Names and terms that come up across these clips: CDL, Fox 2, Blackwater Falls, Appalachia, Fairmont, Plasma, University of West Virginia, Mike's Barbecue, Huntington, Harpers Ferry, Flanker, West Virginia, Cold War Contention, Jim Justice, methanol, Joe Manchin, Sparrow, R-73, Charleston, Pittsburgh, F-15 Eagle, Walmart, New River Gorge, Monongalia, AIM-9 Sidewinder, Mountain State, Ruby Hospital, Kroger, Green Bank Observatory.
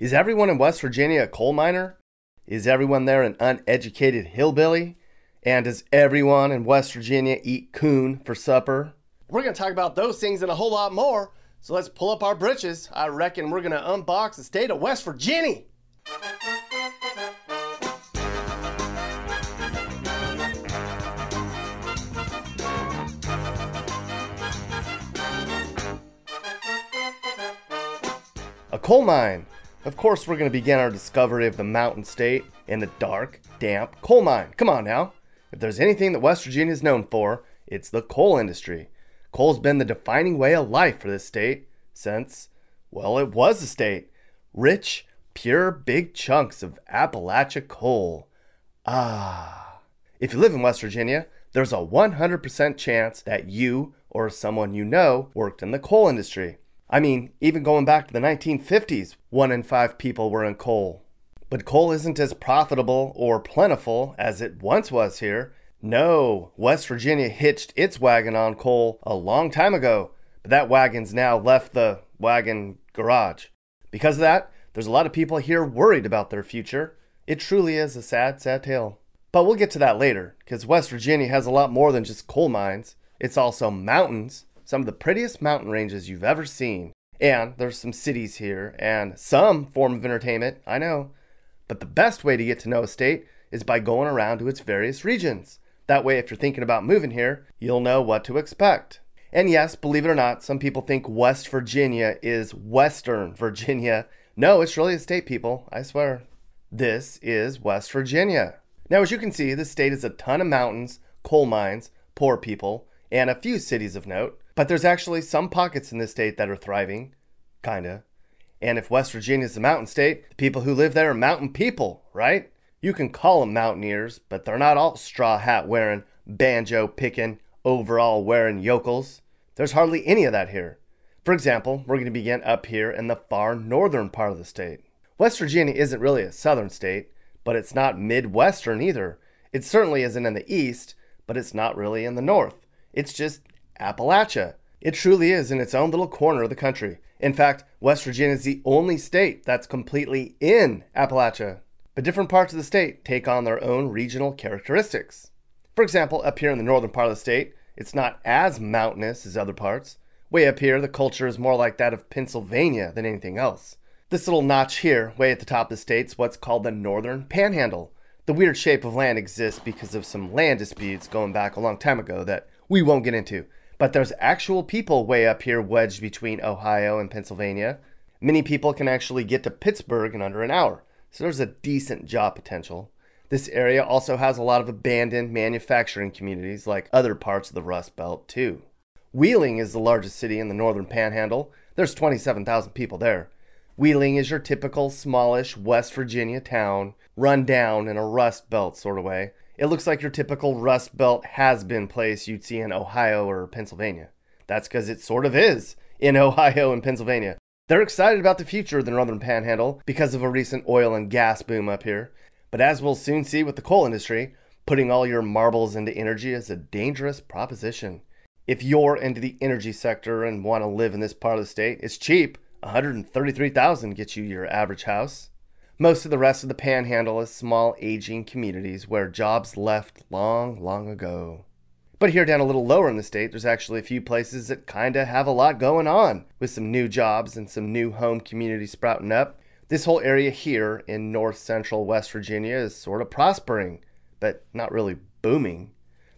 Is everyone in West Virginia a coal miner? Is everyone there an uneducated hillbilly? And does everyone in West Virginia eat coon for supper? We're gonna talk about those things and a whole lot more, so let's pull up our britches. I reckon we're gonna unbox the state of West Virginia. A coal mine. Of course, we're going to begin our discovery of the Mountain State in the dark, damp coal mine. Come on now. If there's anything that West Virginia is known for, it's the coal industry. Coal's been the defining way of life for this state since, well, it was a state. Rich, pure, big chunks of Appalachia coal. Ah. If you live in West Virginia, there's a 100% chance that you or someone you know worked in the coal industry. I mean, even going back to the 1950s, 1 in 5 people were in coal. But coal isn't as profitable or plentiful as it once was here. No, West Virginia hitched its wagon on coal a long time ago, but that wagon's now left the wagon garage. Because of that, there's a lot of people here worried about their future. It truly is a sad, sad tale. But we'll get to that later, because West Virginia has a lot more than just coal mines. It's also mountains. Some of the prettiest mountain ranges you've ever seen. And there's some cities here and some form of entertainment, I know. But the best way to get to know a state is by going around to its various regions. That way, if you're thinking about moving here, you'll know what to expect. And yes, believe it or not, some people think West Virginia is Western Virginia. No, it's really a state, people, I swear. This is West Virginia. Now, as you can see, this state is a ton of mountains, coal mines, poor people, and a few cities of note. But there's actually some pockets in this state that are thriving, kinda. And if West Virginia is a mountain state, the people who live there are mountain people, right? You can call them mountaineers, but they're not all straw hat wearing, banjo picking, overall wearing yokels. There's hardly any of that here. For example, we're gonna begin up here in the far northern part of the state. West Virginia isn't really a southern state, but it's not Midwestern either. It certainly isn't in the east, but it's not really in the north. It's just Appalachia. It truly is in its own little corner of the country. In fact, West Virginia is the only state that's completely in Appalachia. But different parts of the state take on their own regional characteristics. For example, up here in the northern part of the state, it's not as mountainous as other parts. Way up here, the culture is more like that of Pennsylvania than anything else. This little notch here, way at the top of the state's what's called the Northern Panhandle. The weird shape of land exists because of some land disputes going back a long time ago that we won't get into. But there's actual people way up here wedged between Ohio and Pennsylvania. Many people can actually get to Pittsburgh in under an hour, so there's a decent job potential. This area also has a lot of abandoned manufacturing communities like other parts of the Rust Belt too. Wheeling is the largest city in the northern panhandle. There's 27,000 people there. Wheeling is your typical smallish West Virginia town, run down in a Rust Belt sort of way. It looks like your typical Rust Belt has-been place you'd see in Ohio or Pennsylvania. That's because it sort of is in Ohio and Pennsylvania. They're excited about the future of the Northern Panhandle because of a recent oil and gas boom up here. But as we'll soon see with the coal industry, putting all your marbles into energy is a dangerous proposition. If you're into the energy sector and want to live in this part of the state, it's cheap. $133,000 gets you your average house. Most of the rest of the Panhandle is small, aging communities where jobs left long, long ago. But here down a little lower in the state, there's actually a few places that kinda have a lot going on, with some new jobs and some new home communities sprouting up. This whole area here in north-central West Virginia is sort of prospering, but not really booming.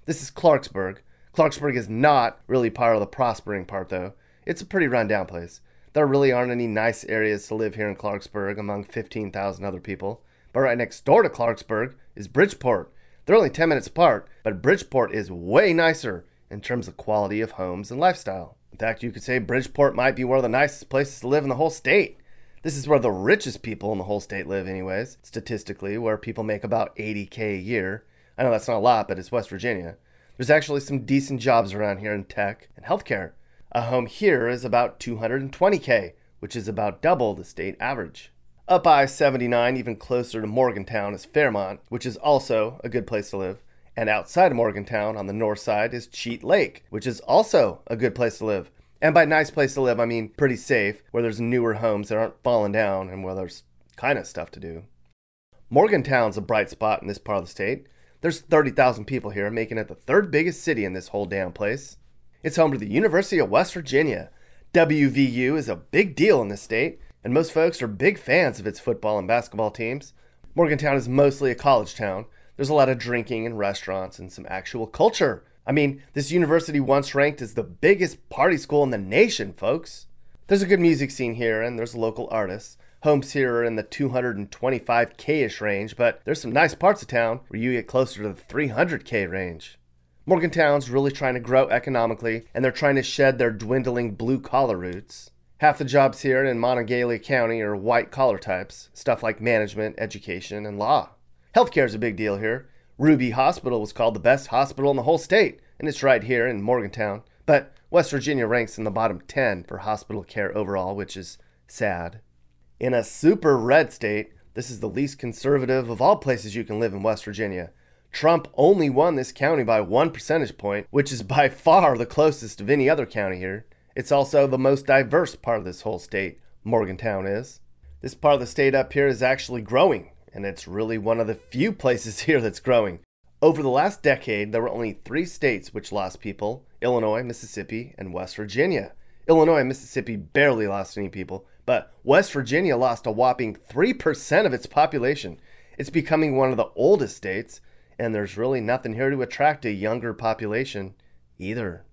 This is Clarksburg. Clarksburg is not really part of the prospering part, though. It's a pretty run-down place. There really aren't any nice areas to live here in Clarksburg among 15,000 other people. But right next door to Clarksburg is Bridgeport. They're only 10 minutes apart, but Bridgeport is way nicer in terms of quality of homes and lifestyle. In fact, you could say Bridgeport might be one of the nicest places to live in the whole state. This is where the richest people in the whole state live anyways, statistically, where people make about $80K a year. I know that's not a lot, but it's West Virginia. There's actually some decent jobs around here in tech and healthcare. A home here is about $220K, which is about double the state average. Up I-79, even closer to Morgantown, is Fairmont, which is also a good place to live. And outside of Morgantown, on the north side, is Cheat Lake, which is also a good place to live. And by nice place to live, I mean pretty safe, where there's newer homes that aren't falling down and where there's kind of stuff to do. Morgantown's a bright spot in this part of the state. There's 30,000 people here, making it the third biggest city in this whole damn place. It's home to the University of West Virginia. WVU is a big deal in this state, and most folks are big fans of its football and basketball teams. Morgantown is mostly a college town. There's a lot of drinking and restaurants and some actual culture. I mean, this university once ranked as the biggest party school in the nation, folks. There's a good music scene here, and there's local artists. Homes here are in the 225K-ish range, but there's some nice parts of town where you get closer to the 300K range. Morgantown's really trying to grow economically, and they're trying to shed their dwindling blue-collar roots. Half the jobs here in Monongalia County are white-collar types, stuff like management, education, and law. Healthcare is a big deal here. Ruby Hospital was called the best hospital in the whole state, and it's right here in Morgantown. But West Virginia ranks in the bottom 10 for hospital care overall, which is sad. In a super red state, this is the least conservative of all places you can live in West Virginia. Trump only won this county by 1 percentage point, which is by far the closest of any other county here. It's also the most diverse part of this whole state, Morgantown is. This part of the state up here is actually growing, and it's really one of the few places here that's growing. Over the last decade, there were only 3 states which lost people: Illinois, Mississippi, and West Virginia. Illinois and Mississippi barely lost any people, but West Virginia lost a whopping 3% of its population. It's becoming one of the oldest states, and there's really nothing here to attract a younger population either.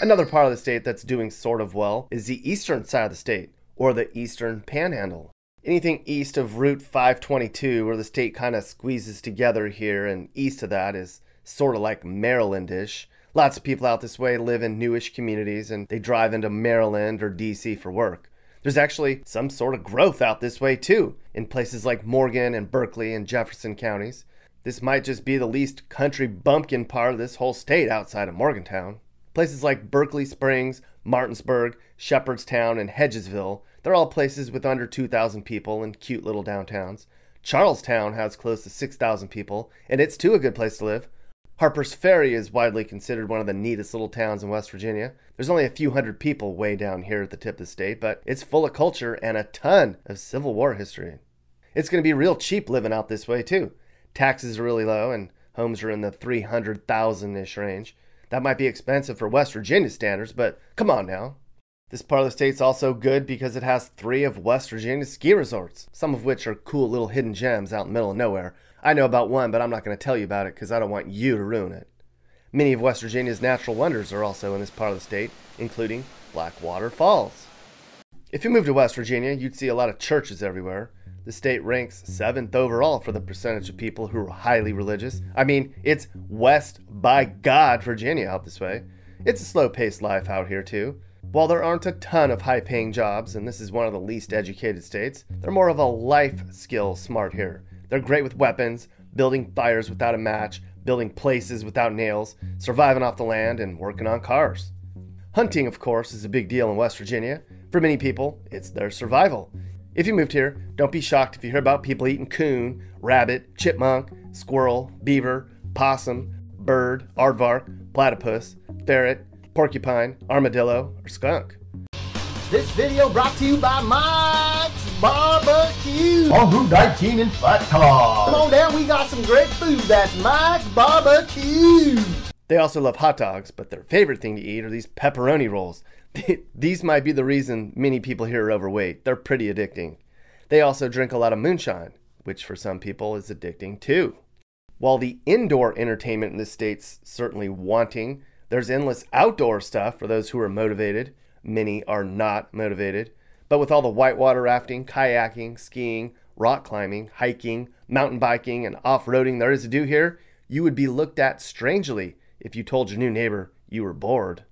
Another part of the state that's doing sort of well is the eastern side of the state, or the eastern panhandle. Anything east of Route 522, where the state kind of squeezes together here, and east of that is sort of like Maryland-ish. Lots of people out this way live in newish communities, and they drive into Maryland or DC for work. There's actually some sort of growth out this way too, in places like Morgan and Berkeley and Jefferson counties. This might just be the least country bumpkin part of this whole state outside of Morgantown. Places like Berkeley Springs, Martinsburg, Shepherdstown, and Hedgesville, they're all places with under 2,000 people and cute little downtowns. Charlestown has close to 6,000 people, and it's too a good place to live. Harpers Ferry is widely considered one of the neatest little towns in West Virginia. There's only a few hundred people way down here at the tip of the state, but it's full of culture and a ton of Civil War history. It's going to be real cheap living out this way too. Taxes are really low, and homes are in the 300,000-ish range. That might be expensive for West Virginia standards, but come on now. This part of the state's also good because it has 3 of West Virginia's ski resorts, some of which are cool little hidden gems out in the middle of nowhere. I know about one, but I'm not going to tell you about it because I don't want you to ruin it. Many of West Virginia's natural wonders are also in this part of the state, including Blackwater Falls. If you moved to West Virginia, you'd see a lot of churches everywhere. The state ranks 7th overall for the percentage of people who are highly religious. I mean, it's West by God Virginia out this way. It's a slow-paced life out here too. While there aren't a ton of high-paying jobs, and this is one of the least educated states, they're more of a life skill smart here. They're great with weapons, building fires without a match, building places without nails, surviving off the land, and working on cars. Hunting, of course, is a big deal in West Virginia. For many people, it's their survival. If you moved here, don't be shocked if you hear about people eating coon, rabbit, chipmunk, squirrel, beaver, possum, bird, aardvark, platypus, ferret, porcupine, armadillo, or skunk. This video brought to you by Mike's Barbecue on Route 19 in Flataw. Come on down, we got some great food. That's Mike's Barbecue. They also love hot dogs, but their favorite thing to eat are these pepperoni rolls. These might be the reason many people here are overweight. They're pretty addicting. They also drink a lot of moonshine, which for some people is addicting too. While the indoor entertainment in this state's certainly wanting, there's endless outdoor stuff for those who are motivated. Many are not motivated, but with all the whitewater rafting, kayaking, skiing, rock climbing, hiking, mountain biking, and off-roading there is to do here, you would be looked at strangely if you told your new neighbor you were bored.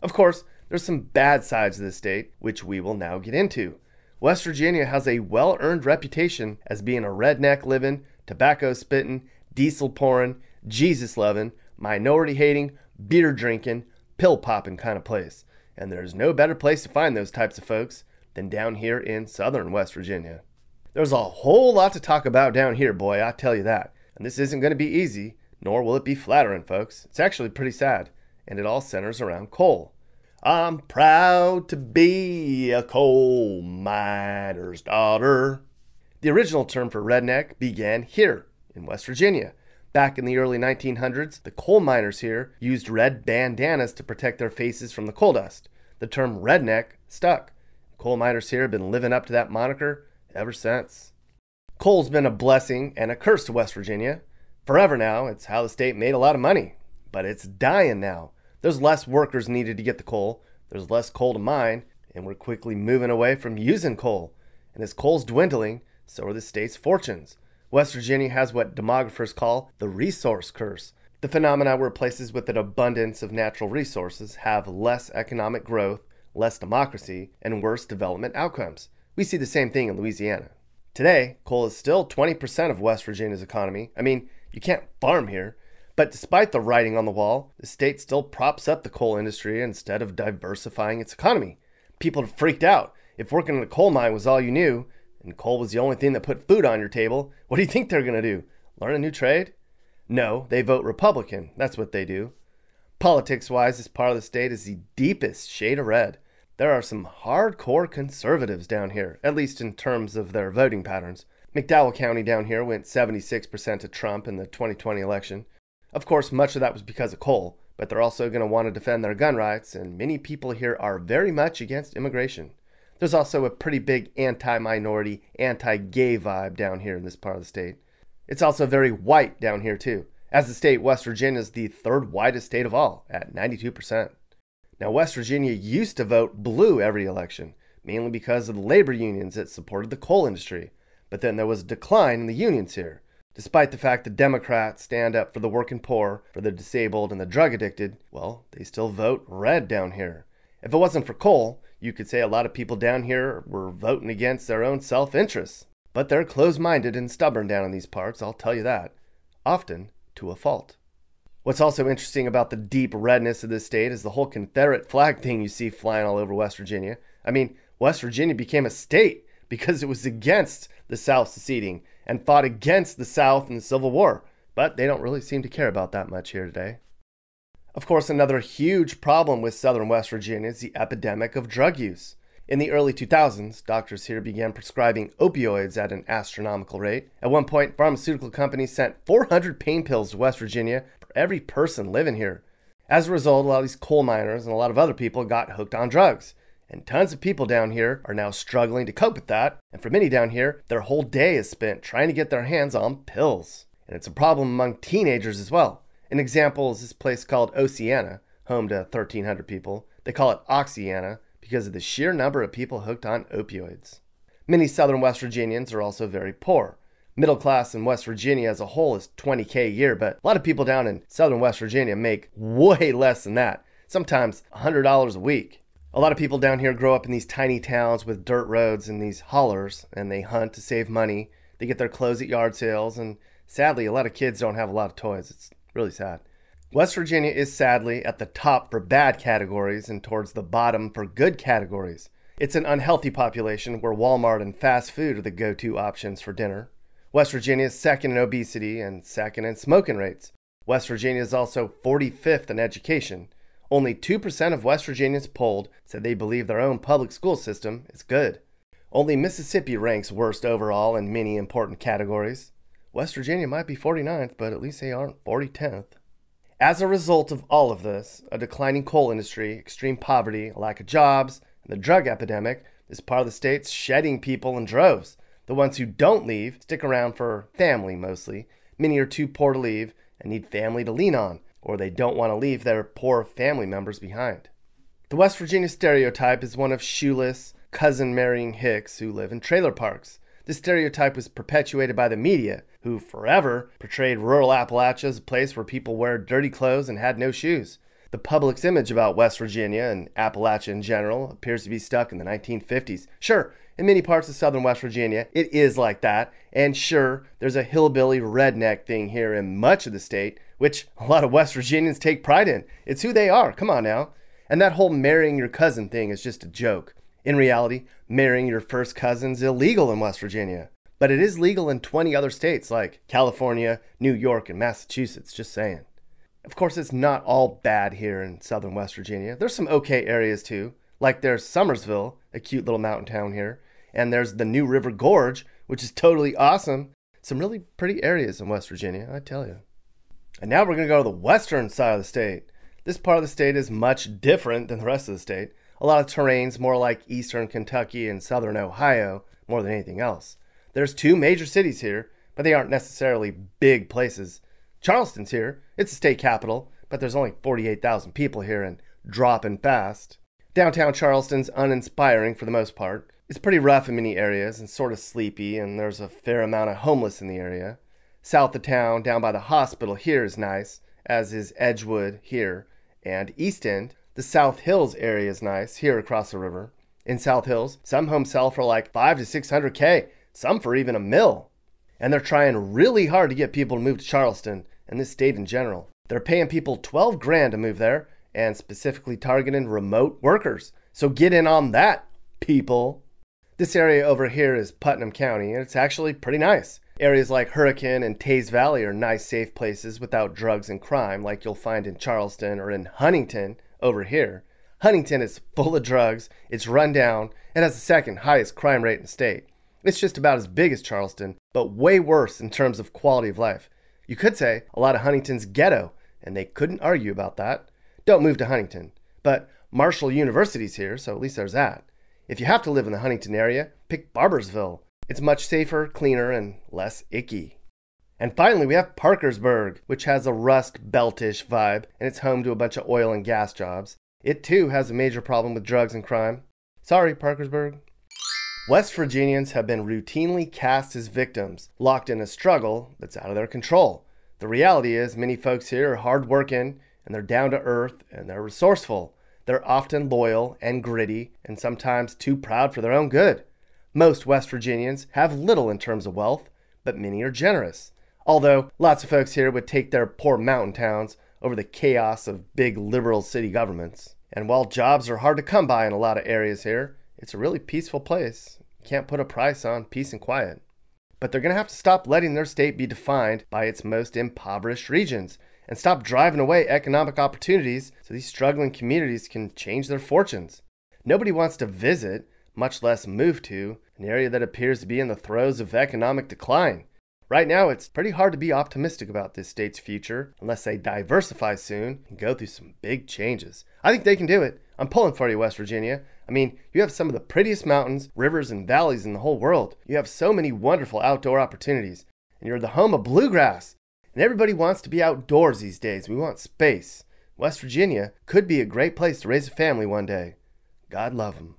Of course, there's some bad sides of the state, which we will now get into. West Virginia has a well-earned reputation as being a redneck living, tobacco spitting, diesel pouring, Jesus loving, minority hating, beer drinking, pill popping kind of place. And there's no better place to find those types of folks than down here in southern West Virginia. There's a whole lot to talk about down here, boy, I tell you that. And this isn't going to be easy, nor will it be flattering, folks. It's actually pretty sad, and it all centers around coal. I'm proud to be a coal miner's daughter. The original term for redneck began here in West Virginia. Back in the early 1900s, the coal miners here used red bandanas to protect their faces from the coal dust. The term redneck stuck. Coal miners here have been living up to that moniker ever since. Coal's been a blessing and a curse to West Virginia. Forever now, it's how the state made a lot of money. But it's dying now. There's less workers needed to get the coal, there's less coal to mine, and we're quickly moving away from using coal. And as coal's dwindling, so are the state's fortunes. West Virginia has what demographers call the resource curse, the phenomena where places with an abundance of natural resources have less economic growth, less democracy, and worse development outcomes. We see the same thing in Louisiana. Today, coal is still 20% of West Virginia's economy. I mean, you can't farm here. But despite the writing on the wall, the state still props up the coal industry instead of diversifying its economy. People have freaked out. If working in a coal mine was all you knew, and coal was the only thing that put food on your table, what do you think they're going to do? Learn a new trade? No, they vote Republican. That's what they do. Politics-wise, this part of the state is the deepest shade of red. There are some hardcore conservatives down here, at least in terms of their voting patterns. McDowell County down here went 76% to Trump in the 2020 election. Of course, much of that was because of coal, but they're also going to want to defend their gun rights, and many people here are very much against immigration. There's also a pretty big anti-minority, anti-gay vibe down here in this part of the state. It's also very white down here too. As a state, West Virginia is the third whitest state of all, at 92%. Now, West Virginia used to vote blue every election, mainly because of the labor unions that supported the coal industry. But then there was a decline in the unions here. Despite the fact the Democrats stand up for the working poor, for the disabled and the drug addicted, well, they still vote red down here. If it wasn't for coal, you could say a lot of people down here were voting against their own self-interests. But they're closed-minded and stubborn down in these parts, I'll tell you that. Often to a fault. What's also interesting about the deep redness of this state is the whole Confederate flag thing you see flying all over West Virginia. I mean, West Virginia became a state because it was against the South seceding and fought against the South in the Civil War. But they don't really seem to care about that much here today. Of course, another huge problem with southern West Virginia is the epidemic of drug use. In the early 2000s, doctors here began prescribing opioids at an astronomical rate. At one point, pharmaceutical companies sent 400 pain pills to West Virginia for every person living here. As a result, a lot of these coal miners and a lot of other people got hooked on drugs. And tons of people down here are now struggling to cope with that. And for many down here, their whole day is spent trying to get their hands on pills. And it's a problem among teenagers as well. An example is this place called Oceana, home to 1,300 people. They call it Oxiana because of the sheer number of people hooked on opioids. Many southern West Virginians are also very poor. Middle class in West Virginia as a whole is $20K a year, but a lot of people down in southern West Virginia make way less than that, sometimes $100 a week. A lot of people down here grow up in these tiny towns with dirt roads and these hollers, and they hunt to save money. They get their clothes at yard sales, and sadly, a lot of kids don't have a lot of toys. It's really sad. West Virginia is sadly at the top for bad categories and towards the bottom for good categories. It's an unhealthy population where Walmart and fast food are the go-to options for dinner. West Virginia is second in obesity and second in smoking rates. West Virginia is also 45th in education. Only 2% of West Virginians polled said they believe their own public school system is good. Only Mississippi ranks worst overall in many important categories. West Virginia might be 49th, but at least they aren't 40/10th. As a result of all of this, a declining coal industry, extreme poverty, a lack of jobs, and the drug epidemic, this part of the state's shedding people in droves. The ones who don't leave stick around for family mostly. Many are too poor to leave and need family to lean on, or they don't want to leave their poor family members behind. The West Virginia stereotype is one of shoeless, cousin-marrying hicks who live in trailer parks. This stereotype was perpetuated by the media, who forever portrayed rural Appalachia as a place where people wear dirty clothes and had no shoes. The public's image about West Virginia and Appalachia in general appears to be stuck in the 1950s. Sure, in many parts of southern West Virginia, it is like that. And sure, there's a hillbilly redneck thing here in much of the state, which a lot of West Virginians take pride in. It's who they are, come on now. And that whole marrying your cousin thing is just a joke. In reality, marrying your first cousin is illegal in West Virginia. But it is legal in 20 other states like California, New York, and Massachusetts, just saying. Of course, it's not all bad here in southern West Virginia. There's some okay areas too, like there's Summersville, a cute little mountain town here, and there's the New River Gorge, which is totally awesome. Some really pretty areas in West Virginia, I tell you. And now we're going to go to the western side of the state. This part of the state is much different than the rest of the state. A lot of terrain's more like eastern Kentucky and southern Ohio more than anything else. There's two major cities here, but they aren't necessarily big places. Charleston's here. It's the state capital, but there's only 48,000 people here and dropping fast. Downtown Charleston's uninspiring for the most part. It's pretty rough in many areas and sort of sleepy, and there's a fair amount of homeless in the area. South of town, down by the hospital here is nice, as is Edgewood here. And East End, the South Hills area is nice, here across the river. In South Hills, some homes sell for like 500 to 600K, some for even $1 million. And they're trying really hard to get people to move to Charleston and this state in general. They're paying people 12 grand to move there and specifically targeting remote workers. So get in on that, people. This area over here is Putnam County, and it's actually pretty nice. Areas like Hurricane and Taze Valley are nice, safe places without drugs and crime like you'll find in Charleston or in Huntington over here. Huntington is full of drugs, it's run down, and has the second highest crime rate in the state. It's just about as big as Charleston, but way worse in terms of quality of life. You could say a lot of Huntington's ghetto, and they couldn't argue about that. Don't move to Huntington. But Marshall University's here, so at least there's that. If you have to live in the Huntington area, pick Barbersville. It's much safer, cleaner, and less icky. And finally, we have Parkersburg, which has a rust beltish vibe, and it's home to a bunch of oil and gas jobs. It too has a major problem with drugs and crime. Sorry, Parkersburg. West Virginians have been routinely cast as victims, locked in a struggle that's out of their control. The reality is many folks here are hardworking, and they're down to earth, and they're resourceful. They're often loyal and gritty, and sometimes too proud for their own good. Most West Virginians have little in terms of wealth, but many are generous. Although, lots of folks here would take their poor mountain towns over the chaos of big liberal city governments. And while jobs are hard to come by in a lot of areas here, it's a really peaceful place. You can't put a price on peace and quiet. But they're going to have to stop letting their state be defined by its most impoverished regions, and stop driving away economic opportunities so these struggling communities can change their fortunes. Nobody wants to visit, much less move to, an area that appears to be in the throes of economic decline. Right now, it's pretty hard to be optimistic about this state's future unless they diversify soon and go through some big changes. I think they can do it. I'm pulling for you, West Virginia. I mean, you have some of the prettiest mountains, rivers, and valleys in the whole world. You have so many wonderful outdoor opportunities, and you're the home of bluegrass. And everybody wants to be outdoors these days. We want space. West Virginia could be a great place to raise a family one day. God love them.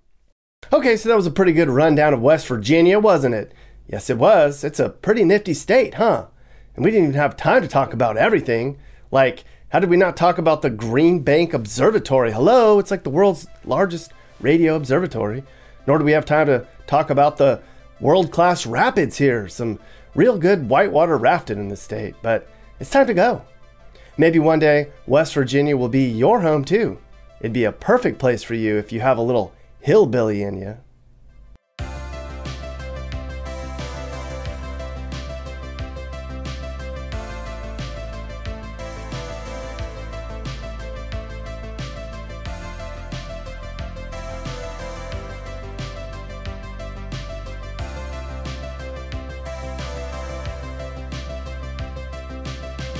Okay, so that was a pretty good rundown of West Virginia, wasn't it? Yes, it was. It's a pretty nifty state, huh? And we didn't even have time to talk about everything. Like, how did we not talk about the Green Bank Observatory? Hello, it's like the world's largest radio observatory. Nor do we have time to talk about the world-class rapids here. Some real good whitewater rafting in the state, but it's time to go. Maybe one day, West Virginia will be your home too. It'd be a perfect place for you if you have a little hillbilly in you.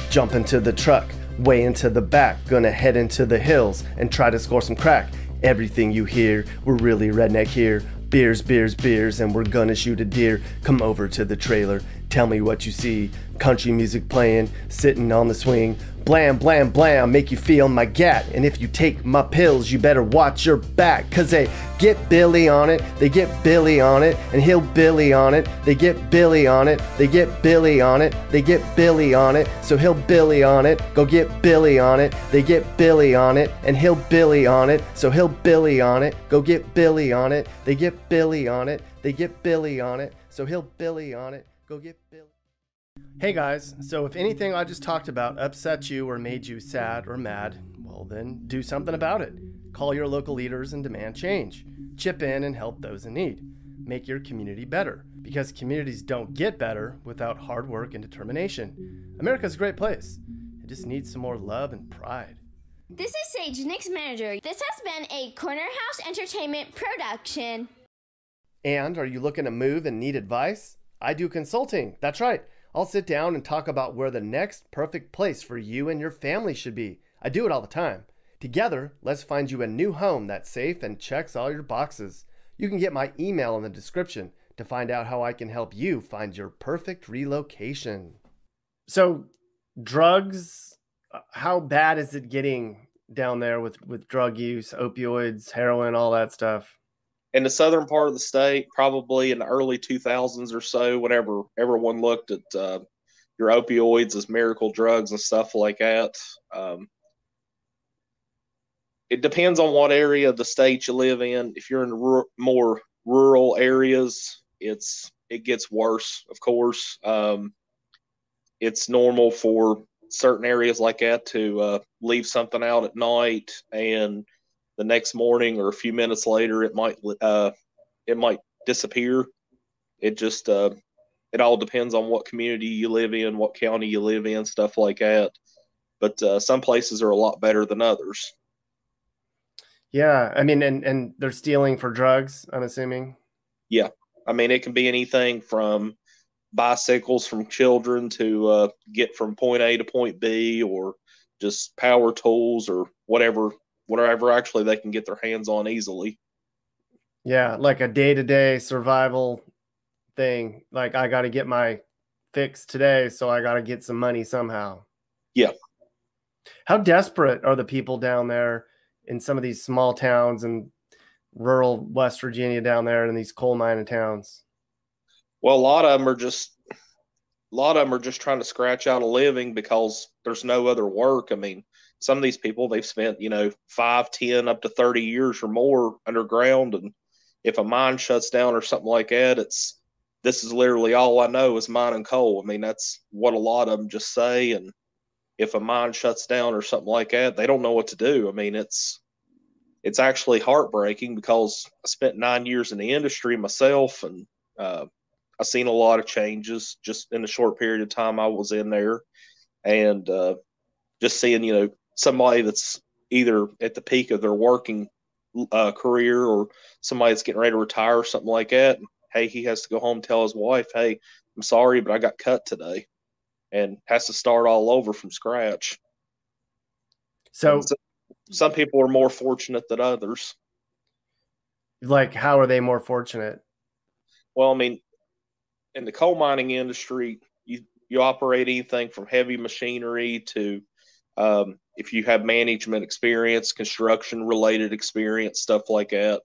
Jump into the truck, way into the back, gonna head into the hills and try to score some crack. Everything you hear, we're really redneck here. Beers, beers, beers, and we're gonna shoot a deer. Come over to the trailer, tell me what you see. Country music playing, sitting on the swing. Blam, blam, blam, make you feel my gat. And if you take my pills, you better watch your back. Cause they get Billy on it, they get Billy on it, and he'll Billy on it. They get Billy on it, they get Billy on it, they get Billy on it. So he'll Billy on it, go get Billy on it. They get Billy on it, and he'll Billy on it. So he'll Billy on it, go get Billy on it. They get Billy on it, they get Billy on it. So he'll Billy on it, go get Billy. Hey guys, so if anything I just talked about upset you or made you sad or mad, well then do something about it. Call your local leaders and demand change. Chip in and help those in need. Make your community better, because communities don't get better without hard work and determination. America's a great place. It just needs some more love and pride. This is Sage, Nick's manager. This has been a Corner House Entertainment production. And are you looking to move and need advice? I do consulting. That's right. I'll sit down and talk about where the next perfect place for you and your family should be. I do it all the time. Together, let's find you a new home that's safe and checks all your boxes. You can get my email in the description to find out how I can help you find your perfect relocation. So, drugs, how bad is it getting down there with drug use, opioids, heroin, all that stuff? In the southern part of the state, probably in the early 2000s or so, whenever everyone looked at your opioids as miracle drugs and stuff like that. It depends on what area of the state you live in. If you're in more rural areas, it gets worse, of course. It's normal for certain areas like that to leave something out at night, and the next morning or a few minutes later, it might disappear. It just, it all depends on what community you live in, what county you live in, stuff like that. But some places are a lot better than others. Yeah. I mean, and they're stealing for drugs, I'm assuming. Yeah. I mean, it can be anything from bicycles from children to get from point A to point B, or just power tools or whatever actually they can get their hands on easily. Yeah, like a day-to-day survival thing. Like, I got to get my fix today, so I got to get some money somehow. Yeah. How desperate are the people down there in some of these small towns and rural West Virginia down there in these coal mining towns? Well, a lot of them are just trying to scratch out a living because there's no other work. I mean, some of these people, they've spent, 5, 10, up to 30 years or more underground. And if a mine shuts down or something like that, this is literally all I know is mine and coal. I mean, that's what a lot of them just say. And if a mine shuts down or something like that, they don't know what to do. I mean, it's actually heartbreaking because I spent 9 years in the industry myself, and I've seen a lot of changes just in the short period of time I was in there. And just seeing, somebody that's either at the peak of their working career, or somebody that's getting ready to retire or something like that. Hey, he has to go home and tell his wife, hey, I'm sorry, but I got cut today, and has to start all over from scratch. So some people are more fortunate than others. Like, how are they more fortunate? Well, I mean, in the coal mining industry, you operate anything from heavy machinery to, if you have management experience, construction related experience, stuff like that.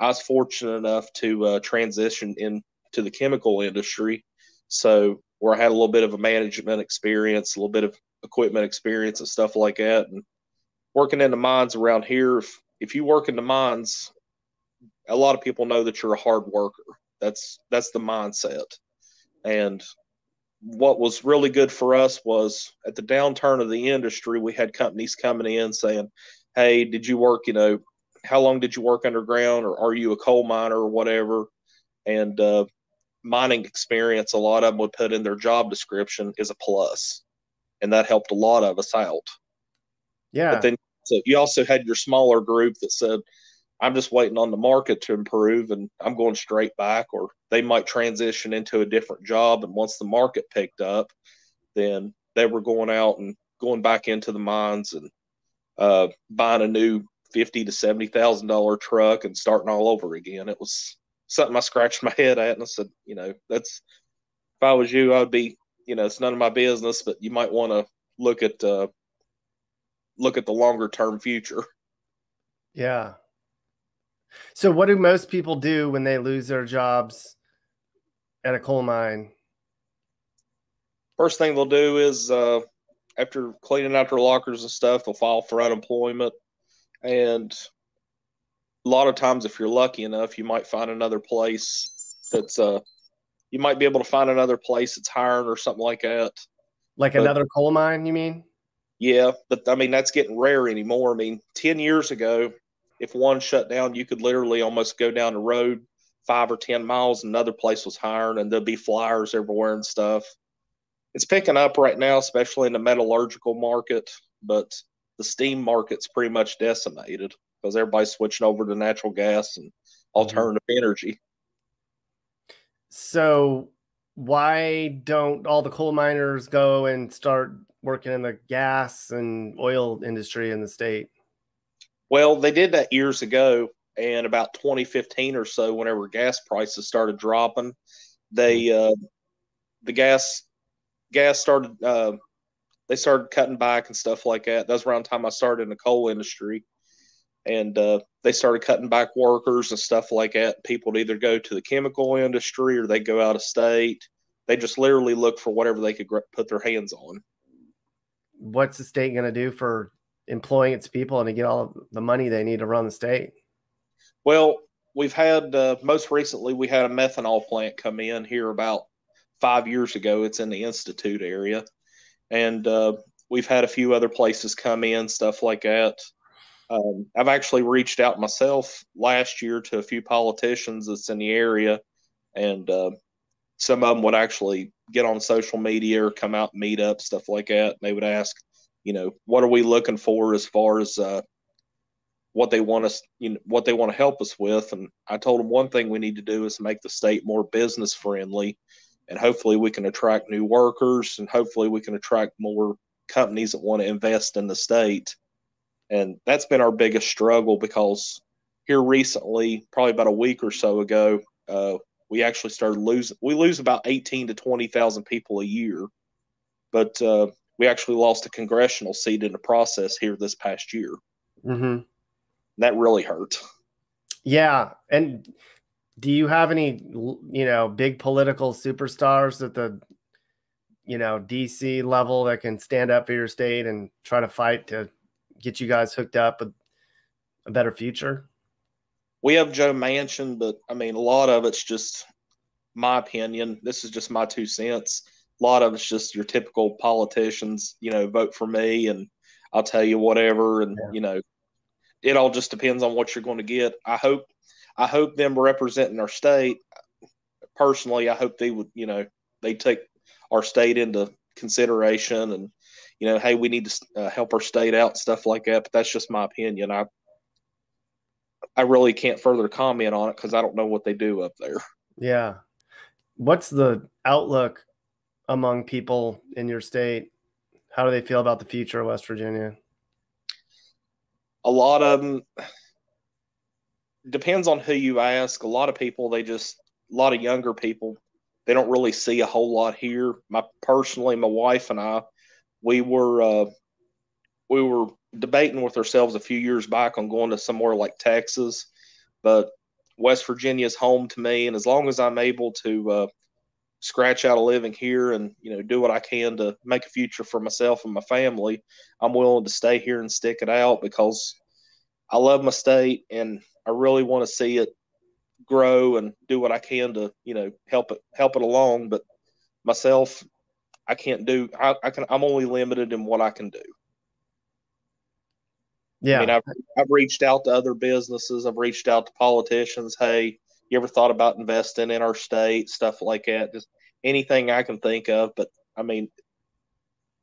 I was fortunate enough to transition into the chemical industry. So where I had a little bit of a management experience, a little bit of equipment experience and stuff like that. And working in the mines around here, if you work in the mines, a lot of people know that you're a hard worker. That's the mindset. And what was really good for us was at the downturn of the industry, we had companies coming in saying, hey, did you work, how long did you work underground, or are you a coal miner or whatever? And mining experience, a lot of them would put in their job description is a plus. And that helped a lot of us out. Yeah. But then so you also had your smaller group that said, I'm just waiting on the market to improve and I'm going straight back, or they might transition into a different job. And once the market picked up, then they were going out and going back into the mines and buying a new $50,000 to $70,000 truck and starting all over again. It was something I scratched my head at, and I said, if I was you, I would be, it's none of my business, but you might want to look at the longer term future. Yeah. So what do most people do when they lose their jobs at a coal mine? First thing they'll do is after cleaning out their lockers and stuff, they'll file for unemployment. And a lot of times, if you're lucky enough, you might find another place that's you might be able to find another place that's hiring or something like that. Like another coal mine, you mean? Yeah, but I mean, that's getting rare anymore. I mean, 10 years ago, if one shut down, you could literally almost go down the road 5 or 10 miles, another place was hiring, and there'd be flyers everywhere and stuff. It's picking up right now, especially in the metallurgical market, but the steam market's pretty much decimated because everybody's switching over to natural gas and alternative energy. So why don't all the coal miners go and start working in the gas and oil industry in the state? Well, they did that years ago, and about 2015 or so, whenever gas prices started dropping, they the gas started they started cutting back and stuff like that. That's around the time I started in the coal industry, and they started cutting back workers and stuff like that. People would either go to the chemical industry or they go out of state. They just literally look for whatever they could put their hands on. What's the state going to do for employing its people and to get all the money they need to run the state? Well, we've had most recently we had a methanol plant come in here about 5 years ago. It's in the Institute area. And we've had a few other places come in, stuff like that. I've actually reached out myself last year to a few politicians that's in the area, and some of them would actually get on social media or come out and meet up, stuff like that. And they would ask, you know, what are we looking for as far as what they want us, you know, what they want to help us with. And I told them one thing we need to do is make the state more business friendly. And hopefully we can attract new workers, and hopefully we can attract more companies that want to invest in the state. And that's been our biggest struggle, because here recently, probably about a week or so ago, we actually started losing. We lose about 18 to 20,000 people a year, but we actually lost a congressional seat in the process here this past year. Mm-hmm. That really hurt. Yeah. And do you have any, you know, big political superstars at the, you know, DC level that can stand up for your state and try to fight to get you guys hooked up with a better future? We have Joe Manchin, but I mean, a lot of it's just my opinion. This is just my 2 cents. A lot of it's just your typical politicians, you know, vote for me and I'll tell you whatever. And, yeah, you know, it all just depends on what you're going to get. I hope them representing our state, personally, I hope they would, you know, they take our state into consideration and, you know, hey, we need to help our state out, stuff like that. But that's just my opinion. I really can't further comment on it because I don't know what they do up there. Yeah. What's the outlook among people in your state? How do they feel about the future of West Virginia? A lot of them, depends on who you ask. A lot of people, a lot of younger people, they don't really see a whole lot here. Personally, my wife and I, we were debating with ourselves a few years back on going to somewhere like Texas, but West Virginia is home to me. And as long as I'm able to scratch out a living here and, you know, do what I can to make a future for myself and my family, I'm willing to stay here and stick it out because I love my state and I really want to see it grow and do what I can to, you know, help it along. But myself, I can't do, I'm only limited in what I can do. Yeah. I mean, I've reached out to other businesses. I've reached out to politicians. Hey, you ever thought about investing in our state? Stuff like that. Just anything I can think of. But I mean,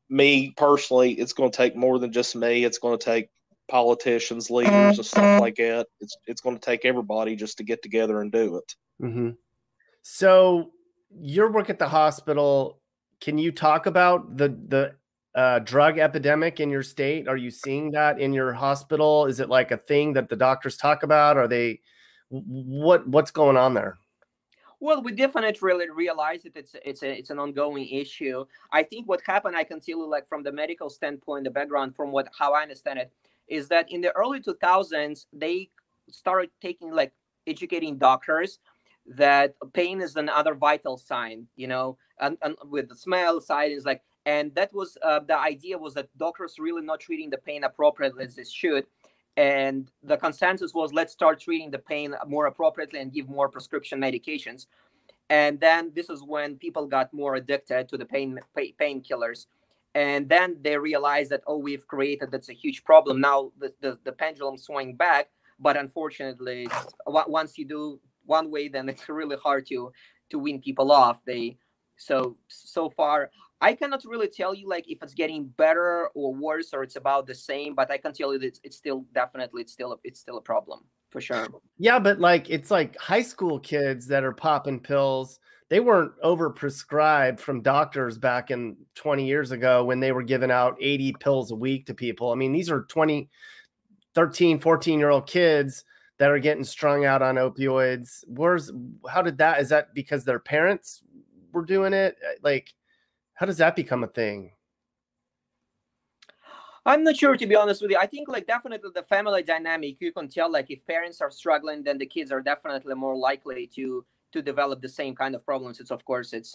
me personally, it's going to take more than just me. It's going to take politicians, leaders, and stuff like that. It's going to take everybody just to get together and do it. Mm-hmm. So your work at the hospital, can you talk about the drug epidemic in your state? Are you seeing that in your hospital? Is it like a thing that the doctors talk about? Are they, what's going on there? Well, we definitely realize that it's an ongoing issue. I think what happened, I can tell you, like from the medical standpoint, the background from how I understand it, is that in the early 2000s, they started educating doctors that pain is another vital sign, you know, and with the smell side is like, and that was the idea was that doctors really not treating the pain appropriately as they should. And the consensus was, let's start treating the pain more appropriately and give more prescription medications. And then this is when people got more addicted to the painkillers. And then they realized that, oh, we've created, that's a huge problem. Now the pendulum swung back, but unfortunately, once you do one way, then it's really hard to win people off. So far, I cannot really tell you like if it's getting better or worse or it's about the same, but I can tell you that it's still a problem for sure. Yeah, but like it's like high school kids that are popping pills they weren't overprescribed from doctors back in 20 years ago when they were giving out 80 pills a week to people. I mean, these are 13, 14-year-old kids that are getting strung out on opioids. Is that because their parents were doing it? Like, how does that become a thing? I'm not sure, to be honest with you. I think, like, definitely the family dynamic, you can tell, like, if parents are struggling, then the kids are definitely more likely to develop the same kind of problems. It's, of course, it's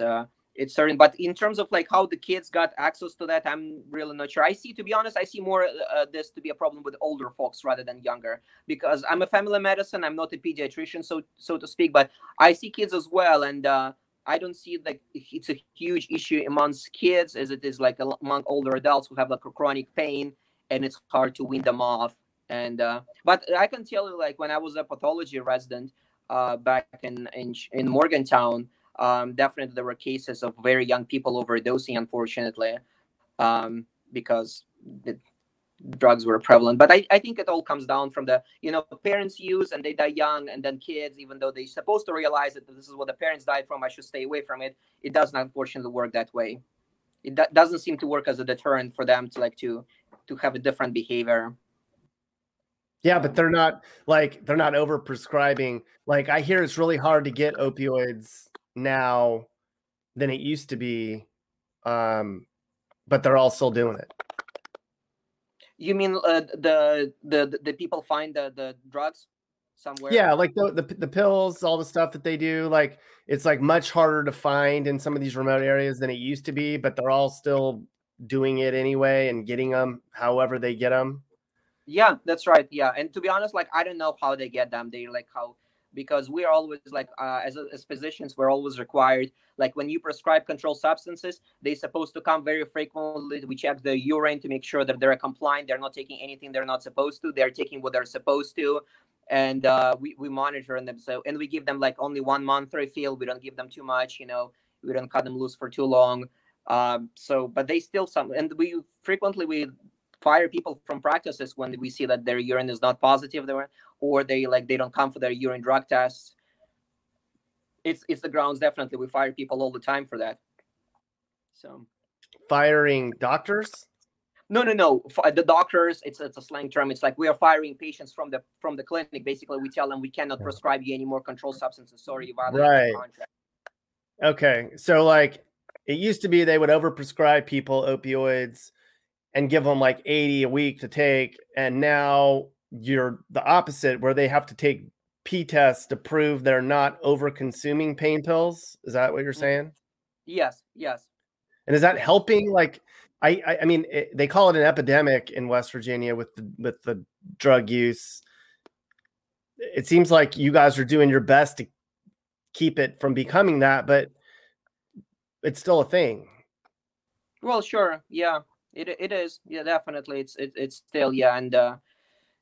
certain. But in terms of, like, how the kids got access to that, I'm really not sure. To be honest, I see more this to be a problem with older folks rather than younger, because I'm a family medicine. I'm not a pediatrician, so to speak, but I see kids as well. And I don't see, like, it's a huge issue amongst kids as it is, like, among older adults who have, like, a chronic pain, and it's hard to wean them off. And but I can tell you, like, when I was a pathology resident back in Morgantown, definitely there were cases of very young people overdosing, unfortunately, because the drugs were prevalent. But I think it all comes down from the, you know, parents use and they die young, and then kids, even though they're supposed to realize that this is what the parents died from, I should stay away from it. It doesn't, unfortunately, work that way. It doesn't seem to work as a deterrent for them to, like, to have a different behavior. Yeah, but they're not, like, they're not overprescribing. Like, I hear it's really hard to get opioids now than it used to be, but they're all still doing it. You mean the people find the drugs somewhere? Yeah, like the pills, all the stuff that they do. Like, it's, like, much harder to find in some of these remote areas than it used to be, but they're all still doing it anyway and getting them however they get them. Yeah, that's right. Yeah, and to be honest, like, I don't know how they get them. They, like, how, because we're always, like, as physicians, we're always required, like, when you prescribe controlled substances, they're supposed to come very frequently. We check the urine to make sure that they're compliant. They're not taking anything they're not supposed to. They're taking what they're supposed to. And we monitor them. So, and we give them, like, only 1 month refill. We don't give them too much, you know, we don't cut them loose for too long. So, but they still some, and we frequently, we fire people from practices when we see that their urine is not positive, or they, like, they don't come for their urine drug tests. It's the grounds, definitely. We fire people all the time for that. So, firing doctors? No. The doctors, it's a slang term. It's like we are firing patients from the clinic. Basically, we tell them we cannot prescribe you any more controlled substances. Sorry, you violated the contract. Okay, so, like, it used to be they would overprescribe people opioids and give them, like, 80 a week to take. And now you're the opposite, where they have to take P tests to prove they're not over consuming pain pills. Is that what you're saying? Yes. Yes. And is that helping? Like, I mean, they call it an epidemic in West Virginia with the drug use. It seems like you guys are doing your best to keep it from becoming that, but it's still a thing. Well, sure. Yeah. It is, yeah, definitely. It's still, yeah, and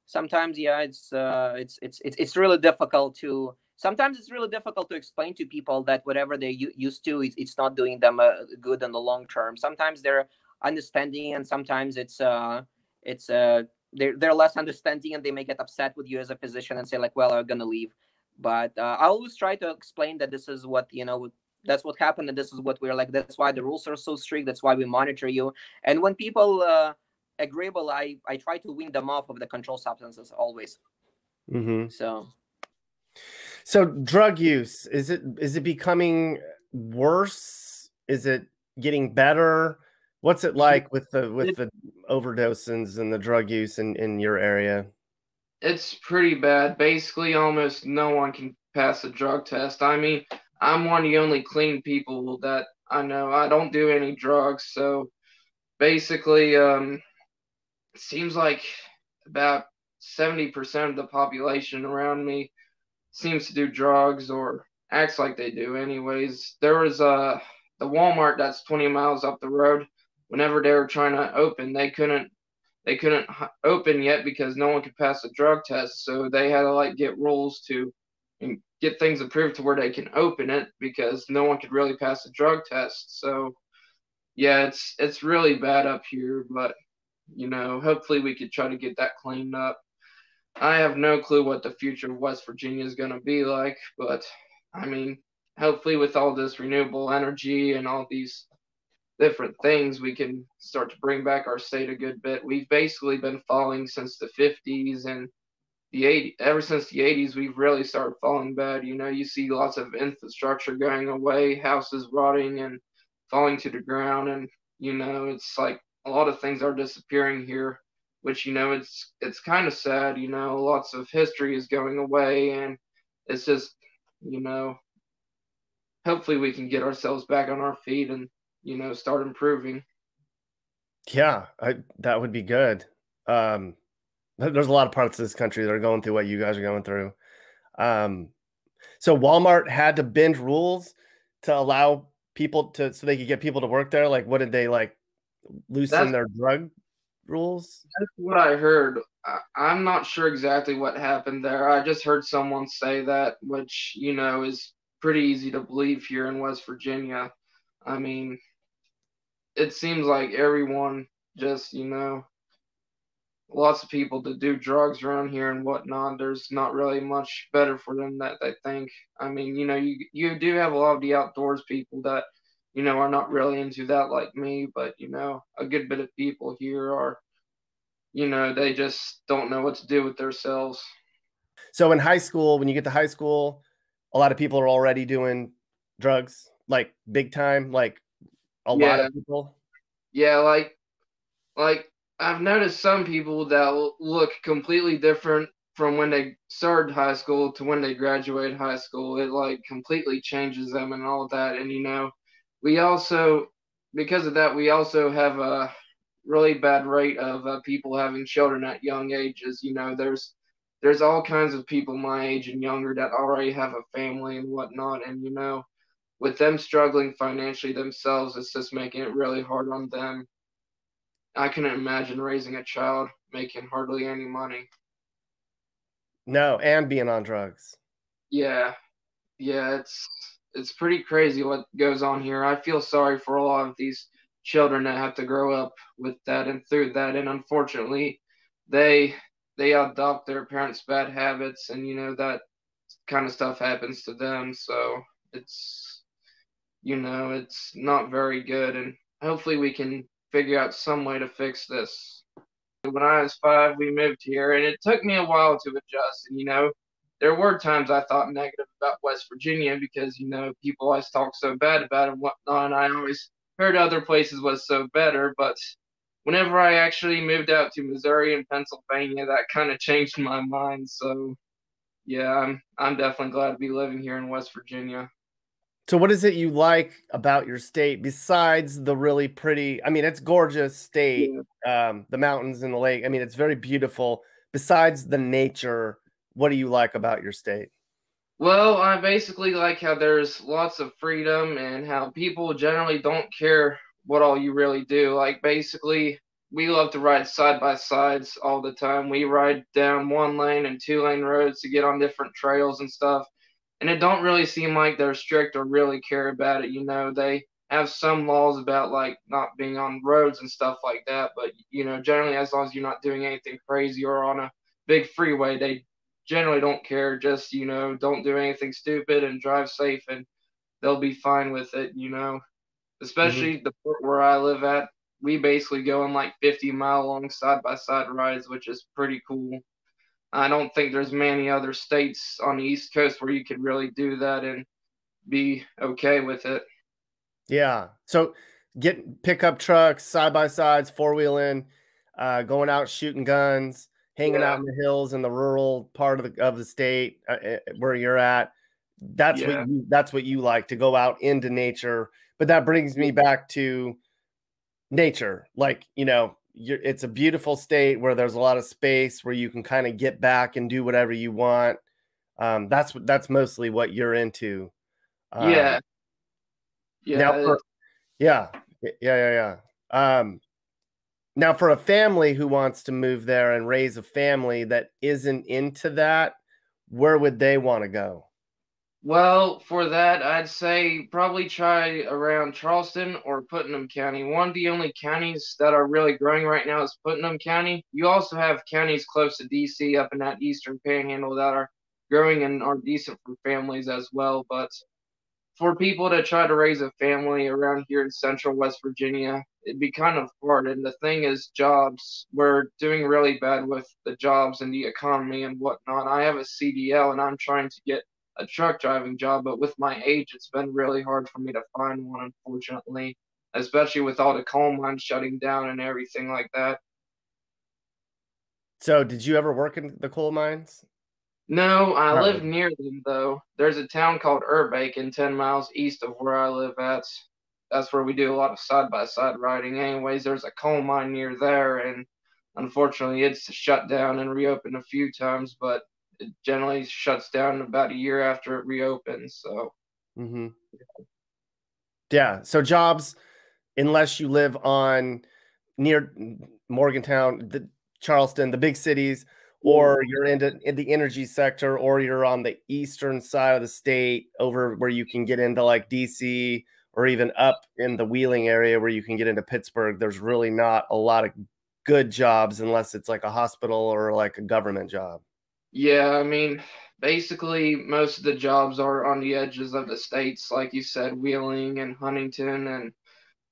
sometimes, yeah, it's really difficult to. Sometimes it's really difficult to explain to people that whatever they used to, it's not doing them good in the long term. Sometimes they're understanding, and sometimes they're less understanding, and they may get upset with you as a physician and say, like, well, I'm gonna leave. But I always try to explain that this is what, you know, that's what happened, and this is what we're like. That's why the rules are so strict. That's why we monitor you. And when people agreeable, I try to wean them off of the controlled substances always. Mm-hmm. So drug use, is it becoming worse? Is it getting better? What's it like with the overdoses and the drug use in your area? It's pretty bad. Basically, almost no one can pass a drug test. I mean, I'm one of the only clean people that I know. I don't do any drugs, so basically, it seems like about 70% of the population around me seems to do drugs or acts like they do. Anyways, there was the Walmart that's 20 miles up the road. Whenever they were trying to open, they couldn't open yet because no one could pass a drug test. So they had to, like, get rules to and get things approved to where they can open it, because no one could really pass a drug test. So yeah, it's really bad up here, but, you know, hopefully we could try to get that cleaned up. I have no clue what the future of West Virginia is going to be like, but I mean, hopefully with all this renewable energy and all these different things, we can start to bring back our state a good bit. We've basically been falling since the 50s and the 80s. Ever since the 80s, we've really started falling bad. You know, you see lots of infrastructure going away, houses rotting and falling to the ground. And, you know, it's like a lot of things are disappearing here, which, you know, it's kind of sad. You know, lots of history is going away, and it's just, you know, hopefully we can get ourselves back on our feet and, you know, start improving. Yeah, that would be good. There's a lot of parts of this country that are going through what you guys are going through. So Walmart had to bend rules to allow people to, so they could get people to work there. Like, what did they, like, loosen their drug rules? That's what I heard. I'm not sure exactly what happened there. I just heard someone say that, which, you know, is pretty easy to believe here in West Virginia. I mean, it seems like everyone just, you know, lots of people that do drugs around here and whatnot, there's not really much better for them that they think. I mean, you know, you do have a lot of the outdoors people that, you know, are not really into that like me, but, you know, a good bit of people here are, you know, they just don't know what to do with themselves. So in high school, when you get to high school, a lot of people are already doing drugs, like big time, like a lot of people. Yeah, like I've noticed some people that look completely different from when they started high school to when they graduate high school. It like completely changes them and all that. And, you know, we also, because of that, we also have a really bad rate of people having children at young ages. You know, there's all kinds of people my age and younger that already have a family and whatnot. And, you know, with them struggling financially themselves, it's just making it really hard on them. I couldn't imagine raising a child making hardly any money. No, and being on drugs. Yeah, it's pretty crazy what goes on here. I feel sorry for a lot of these children that have to grow up with that and through that, and unfortunately, they adopt their parents' bad habits, and, you know, that kind of stuff happens to them. So it's, you know, it's not very good, and hopefully we can figure out some way to fix this. When I was 5, we moved here, and it took me a while to adjust. And, you know, there were times I thought negative about West Virginia because, you know, people always talk so bad about it and whatnot, and I always heard other places was so better. But whenever I actually moved out to Missouri and Pennsylvania, that kind of changed my mind. So, yeah, I'm definitely glad to be living here in West Virginia. So what is it you like about your state besides the really pretty, I mean, it's gorgeous state, the mountains and the lake. I mean, it's very beautiful. Besides the nature, what do you like about your state? Well, I basically like how there's lots of freedom and how people generally don't care what all you really do. Like, basically, we love to ride side by sides all the time. We ride down 1-lane and 2-lane roads to get on different trails and stuff. And it don't really seem like they're strict or really care about it. You know, they have some laws about, like, not being on roads and stuff like that. But, you know, generally, as long as you're not doing anything crazy or on a big freeway, they generally don't care. Just, you know, don't do anything stupid and drive safe, and they'll be fine with it, you know. Especially the port where I live at, we basically go on, like, 50-mile-long side-by-side rides, which is pretty cool. I don't think there's many other states on the East Coast where you could really do that and be okay with it. Yeah. So get pickup trucks, side-by-sides, four-wheeling, going out shooting guns, hanging out in the hills in the rural part of the state where you're at. That's what you like, to go out into nature. But that brings me back to nature. Like, you know, it's a beautiful state where there's a lot of space where you can kind of get back and do whatever you want. That's mostly what you're into. Now for a family who wants to move there and raise a family that isn't into that, where would they want to go? Well, for that, I'd say probably try around Charleston or Putnam County. One of the only counties that are really growing right now is Putnam County. You also have counties close to D.C. up in that eastern panhandle that are growing and are decent for families as well. But for people to try to raise a family around here in central West Virginia, it'd be kind of hard. And the thing is jobs, we're doing really bad with the jobs and the economy and whatnot. I have a CDL and I'm trying to get a truck driving job, but with my age, it's been really hard for me to find one, unfortunately, especially with all the coal mines shutting down and everything like that. So did you ever work in the coal mines? No, I live near them, though. There's a town called Urbakin 10 miles east of where I live at. That's where we do a lot of side-by-side riding. Anyways, there's a coal mine near there, and unfortunately it's shut down and reopened a few times, but it generally shuts down about a year after it reopens. So, yeah, so jobs, unless you live on near Morgantown, Charleston, the big cities, or you're in the energy sector, or you're on the eastern side of the state over where you can get into like DC, or even up in the Wheeling area where you can get into Pittsburgh, there's really not a lot of good jobs unless it's like a hospital or like a government job. Yeah, I mean, basically most of the jobs are on the edges of the states, like you said, Wheeling and Huntington and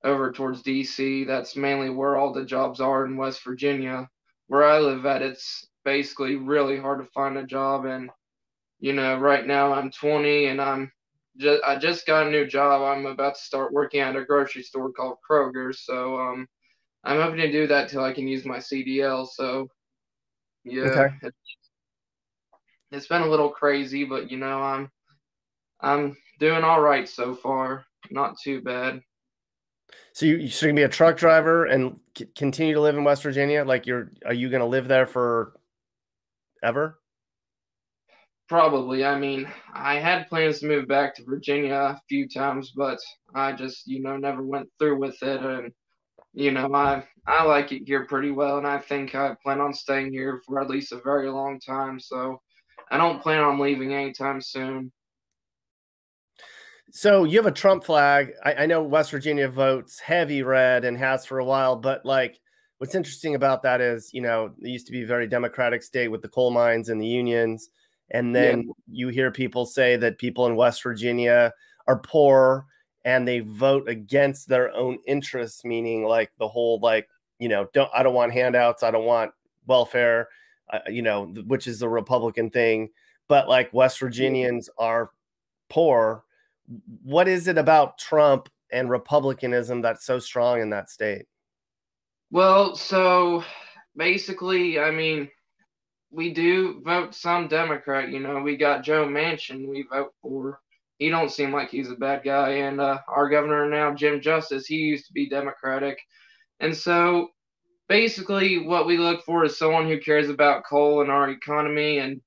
over towards DC. That's mainly where all the jobs are in West Virginia. Where I live at, it's basically really hard to find a job. And you know, right now I'm 20 and I just got a new job. I'm about to start working at a grocery store called Kroger, so I'm hoping to do that till I can use my CDL. So yeah, okay. It's been a little crazy, but you know, I'm doing all right so far, not too bad. So you're gonna be a truck driver and continue to live in West Virginia? Like, are you gonna live there for ever? Probably. I mean, I had plans to move back to Virginia a few times, but I just, you know, never went through with it. And, you know, I like it here pretty well, and I think I plan on staying here for at least a very long time. So I don't plan on leaving anytime soon. So you have a Trump flag. I know West Virginia votes heavy red and has for a while, but like, what's interesting about that is, you know, it used to be a very Democratic state with the coal mines and the unions. And then you hear people say that people in West Virginia are poor and they vote against their own interests, meaning like the whole, like, you know, I don't want handouts. I don't want welfare, you know, which is the Republican thing. But like, West Virginians are poor. What is it about Trump and Republicanism that's so strong in that state? Well, so basically, I mean, we do vote some Democrat, you know. We got Joe Manchin we vote for. He don't seem like he's a bad guy. And our governor now, Jim Justice, he used to be Democratic. And so basically what we look for is someone who cares about coal and our economy and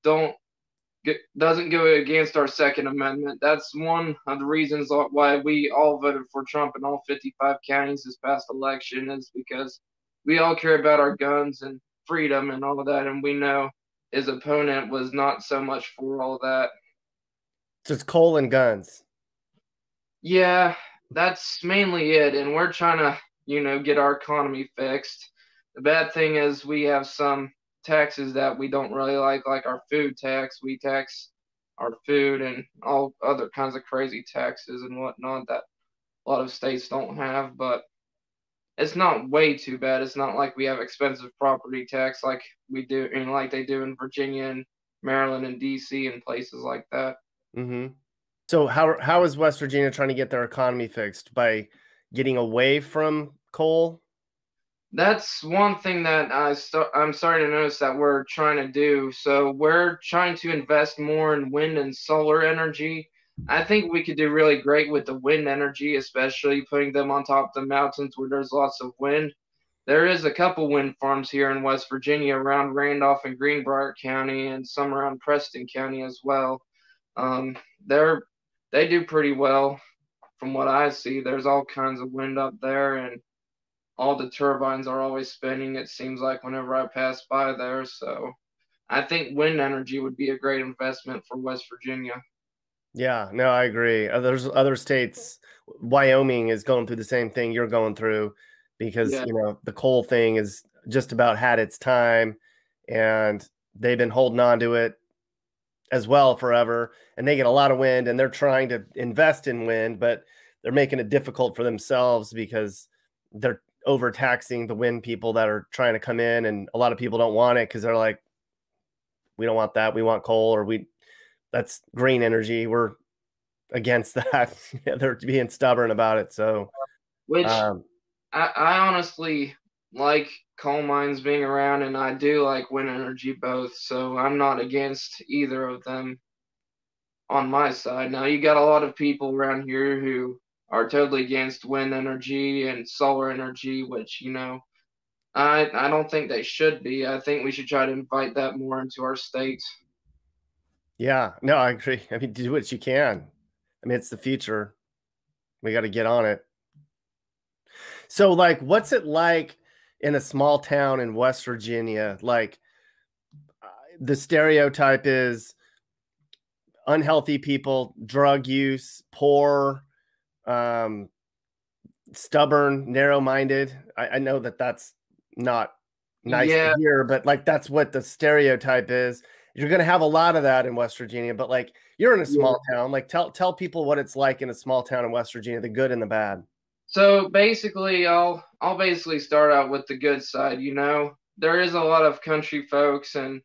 doesn't go against our Second Amendment. That's one of the reasons why we all voted for Trump in all 55 counties this past election, is because we all care about our guns and freedom and all of that, and we know his opponent was not so much for all that. So it's coal and guns. Yeah, that's mainly it, and we're trying to, you know, get our economy fixed. The bad thing is we have some taxes that we don't really like our food tax. We tax our food and all other kinds of crazy taxes and whatnot that a lot of states don't have, but it's not way too bad. It's not like we have expensive property tax like we do, and like they do in Virginia and Maryland and DC and places like that. So how is West Virginia trying to get their economy fixed? By getting away from coal? That's one thing that I'm starting to notice that we're trying to do. So we're trying to invest more in wind and solar energy. I think we could do really great with the wind energy, especially putting them on top of the mountains where there's lots of wind. There is a couple wind farms here in West Virginia around Randolph and Greenbrier County, and some around Preston County as well. They do pretty well from what I see. There's all kinds of wind up there, and all the turbines are always spinning, it seems like, whenever I pass by there. So I think wind energy would be a great investment for West Virginia. Yeah, no, I agree. There's other states. Wyoming is going through the same thing you're going through, because, you know, the coal thing is just about had its time and they've been holding on to it as well forever, and they get a lot of wind, and they're trying to invest in wind, but they're making it difficult for themselves because they're overtaxing the wind people that are trying to come in. And a lot of people don't want it because they're like, we don't want that. We want coal, or that's green energy. We're against that. They're being stubborn about it. So, which I honestly like coal mines being around, and I do like wind energy both. So I'm not against either of them on my side. Now you got a lot of people around here who are totally against wind energy and solar energy, which, you know, I don't think they should be. I think we should try to invite that more into our state. Yeah, no, I agree. I mean, do what you can. I mean, it's the future. We got to get on it. So, like, what's it like in a small town in West Virginia? Like, the stereotype is unhealthy people, drug use, poor, stubborn, narrow-minded. I know that that's not nice to hear, but like, that's what the stereotype is. You're going to have a lot of that in West Virginia, but like, you're in a small town. Like, tell people what it's like in a small town in West Virginia, the good and the bad. So basically, I'll basically start out with the good side. You know, there is a lot of country folks, and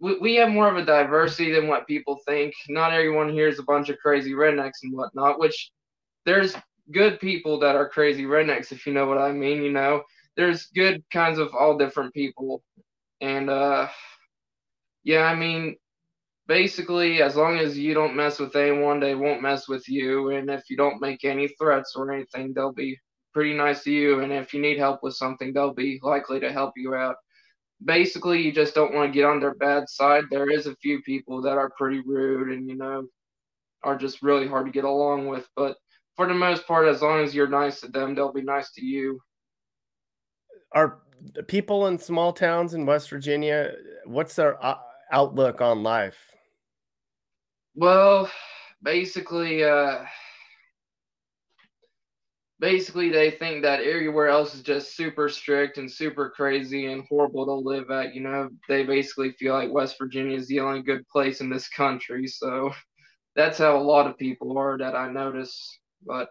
we have more of a diversity than what people think. Not everyone here is a bunch of crazy rednecks and whatnot, which there's good people that are crazy rednecks, if you know what I mean. You know, there's good kinds of all different people. And yeah, I mean, basically, as long as you don't mess with anyone, they won't mess with you. And if you don't make any threats or anything, they'll be pretty nice to you. And if you need help with something, they'll be likely to help you out. Basically, you just don't want to get on their bad side. There is a few people that are pretty rude and, you know, are just really hard to get along with. But for the most part, as long as you're nice to them, they'll be nice to you. Are people in small towns in West Virginia, what's their outlook on life? Well, basically, they think that everywhere else is just super strict and super crazy and horrible to live at. You know, they basically feel like West Virginia is the only good place in this country. So that's how a lot of people are that I notice. But,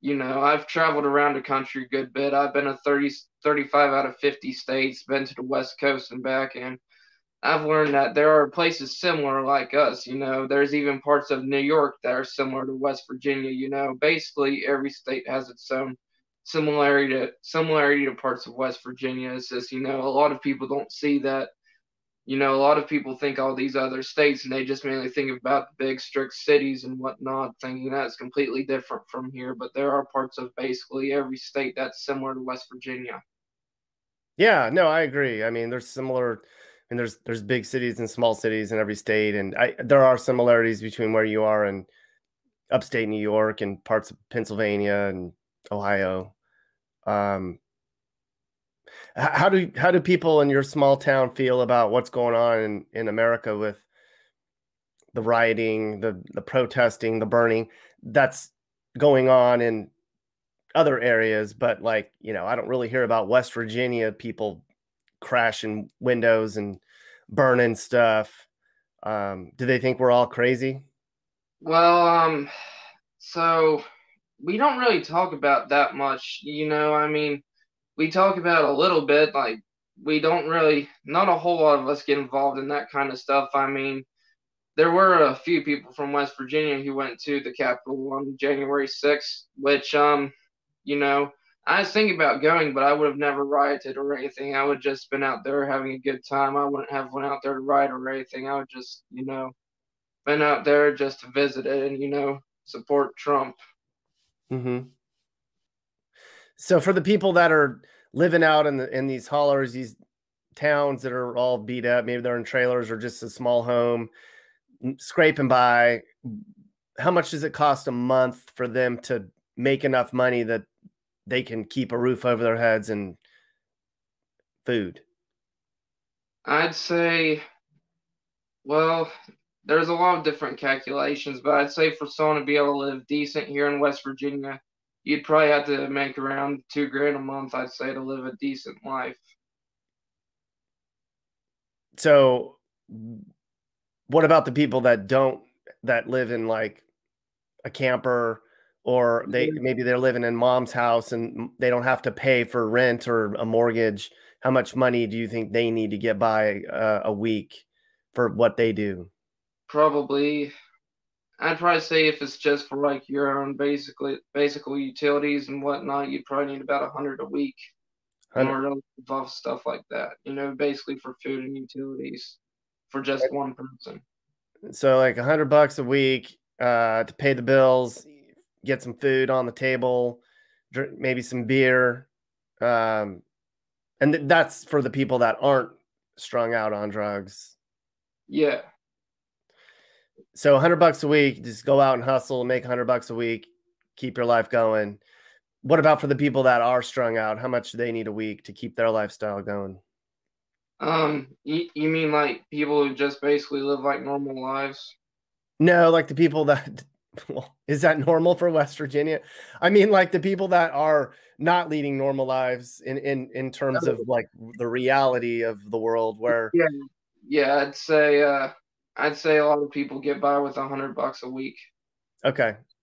you know, I've traveled around the country a good bit. I've been to 35 out of 50 states, been to the West Coast and back, and I've learned that there are places similar like us. You know, there's even parts of New York that are similar to West Virginia. You know, basically every state has its own similarity to parts of West Virginia. It's just, you know, a lot of people don't see that. You know, a lot of people think all these other states, and they just mainly think about the big strict cities and whatnot, thinking that's completely different from here. But there are parts of basically every state that's similar to West Virginia. Yeah, no, I agree. I mean, there's similar, and there's big cities and small cities in every state, and there are similarities between where you are and upstate New York and parts of Pennsylvania and Ohio. How do people in your small town feel about what's going on in America with the rioting, the protesting, the burning that's going on in other areas? But like, you know, I don't really hear about West Virginia people crashing windows and burning stuff. Do they think we're all crazy? Well, so we don't really talk about that much. You know, I mean, we talk about it a little bit, like we don't really, not a whole lot of us get involved in that kind of stuff. I mean, there were a few people from West Virginia who went to the Capitol on January 6th, which, you know, I was thinking about going, but I would have never rioted or anything. I would have just been out there having a good time. I wouldn't have went out there to riot or anything. I would just, you know, been out there just to visit it and, you know, support Trump. Mm-hmm. So for the people that are living out in these hollers, these towns that are all beat up, maybe they're in trailers or just a small home, scraping by, how much does it cost a month for them to make enough money that they can keep a roof over their heads and food? I'd say, well, there's a lot of different calculations, but I'd say for someone to be able to live decent here in West Virginia, you'd probably have to make around $2 grand a month, I'd say, to live a decent life. So What about the people that don't, that live in like a camper, or they maybe they're living in mom's house and they don't have to pay for rent or a mortgage? How much money do you think they need to get by a week for what they do? Probably, I'd probably say if it's just for like your own basic utilities and whatnot, you'd probably need about 100 a week. In order to live off stuff like that, you know, basically for food and utilities for just one person. So like $100 a week to pay the bills, get some food on the table, drink maybe some beer. And that's for the people that aren't strung out on drugs. Yeah. So $100 a week, just go out and hustle and make $100 a week, keep your life going. What about for the people that are strung out? How much do they need a week to keep their lifestyle going? You mean like people who just basically live like normal lives? No, like the people that, well, is that normal for West Virginia? I mean, like the people that are not leading normal lives in terms of like the reality of the world where. Yeah, yeah, I'd say a lot of people get by with $100 a week. Okay.